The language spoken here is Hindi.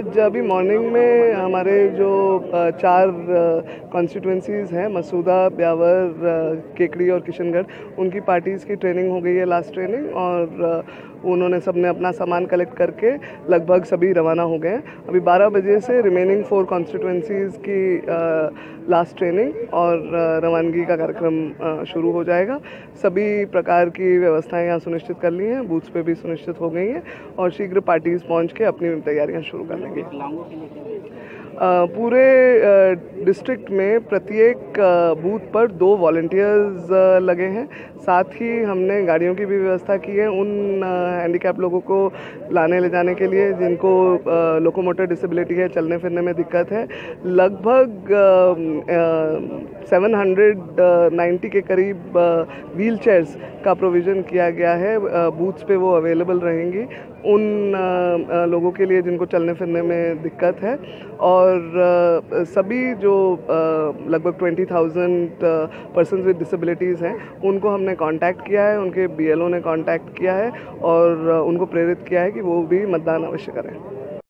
आज अभी मॉर्निंग में हमारे जो 4 कॉन्स्टिट्यूंसीज़ हैं, मसूदा, ब्यावर, केकड़ी और किशनगढ़, उनकी पार्टीज़ की ट्रेनिंग हो गई है, लास्ट ट्रेनिंग, और उन्होंने सबने अपना सामान कलेक्ट करके लगभग सभी रवाना हो गए हैं। अभी 12 बजे से रिमेनिंग 4 कॉन्स्टिट्यूंसीज़ की लास्ट ट्रेनिंग और रवानगी का कार्यक्रम शुरू हो जाएगा। सभी प्रकार की व्यवस्थाएं यहाँ सुनिश्चित कर ली हैं, बूथ्स पे भी सुनिश्चित हो गई हैं और शीघ्र पार्टीज़ पहुँच के अपनी तैयारियाँ शुरू कर लेंगे। पूरे डिस्ट्रिक्ट में प्रत्येक बूथ पर 2 वॉलंटियर्स लगे हैं। साथ ही हमने गाड़ियों की भी व्यवस्था की है उन हैंडीकैप लोगों को लाने ले जाने के लिए जिनको लोकोमोटर डिसेबिलिटी है, चलने फिरने में दिक्कत है। लगभग 790 के करीब व्हील चेयर्स का प्रोविज़न किया गया है। बूथ्स पे वो अवेलेबल रहेंगी उन लोगों के लिए जिनको चलने फिरने में दिक्कत है। और सभी जो लगभग 20,000 पर्सन्स विद डिसेबिलिटीज़ हैं उनको हमने कांटेक्ट किया है, उनके BLO ने कांटेक्ट किया है और उनको प्रेरित किया है कि वो भी मतदान अवश्य करें।